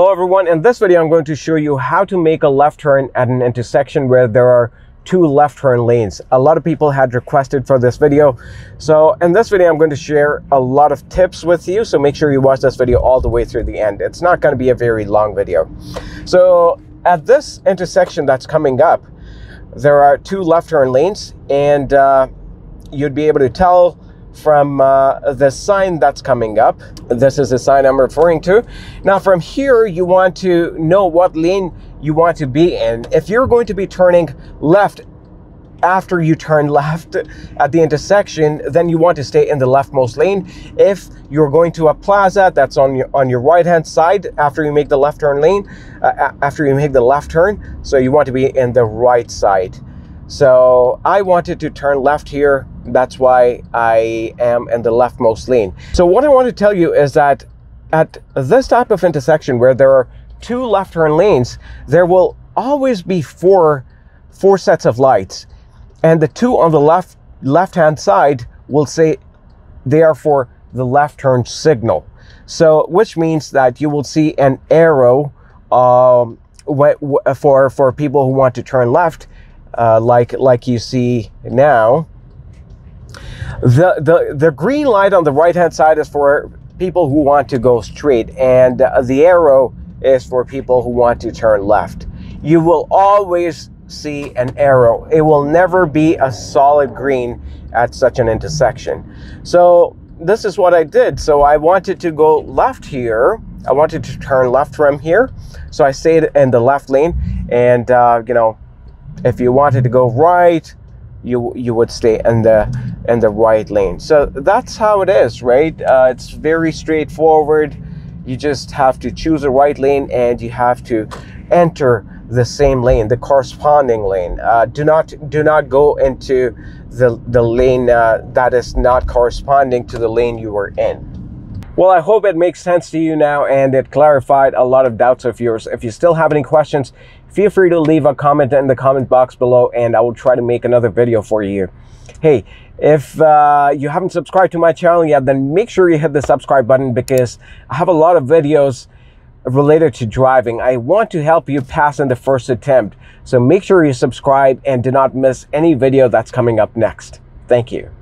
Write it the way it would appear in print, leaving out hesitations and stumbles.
Hello everyone, in this video I'm going to show you how to make a left turn at an intersection where there are two left turn lanes. A lot of people had requested for this video. So in this video I'm going to share a lot of tips with you, so make sure you watch this video all the way through the end. It's not going to be a very long video. So at this intersection that's coming up, there are two left turn lanes, and you'd be able to tell from the sign that's coming up. This is the sign I'm referring to. Now from here, you want to know what lane you want to be in. If you're going to be turning left after you turn left at the intersection, then you want to stay in the leftmost lane. If you're going to a plaza that's on your right hand side after you make the left turn lane, so you want to be in the right side. So I wanted to turn left here. That's why I am in the leftmost lane. So what I want to tell you is that at this type of intersection where there are two left turn lanes, there will always be four sets of lights. And the two on the left-hand side will say they are for the left turn signal. So which means that you will see an arrow for people who want to turn left, like you see now. The green light on the right-hand side is for people who want to go straight, and the arrow is for people who want to turn left. You will always see an arrow. It will never be a solid green at such an intersection. So this is what I did. So I wanted to go left here. I wanted to turn left from here. So I stayed in the left lane, and you know, if you wanted to go right, you would stay in the right lane. So that's how it is, right? It's very straightforward. You just have to choose the right lane, and you have to enter the same lane, the corresponding lane. Do not go into the lane that is not corresponding to the lane you were in. Well, I hope it makes sense to you now, and it clarified a lot of doubts of yours. If you still have any questions, feel free to leave a comment in the comment box below, and I will try to make another video for you. Hey, if you haven't subscribed to my channel yet, then make sure you hit the subscribe button, because I have a lot of videos related to driving. I want to help you pass in the first attempt. So make sure you subscribe and do not miss any video that's coming up next. Thank you.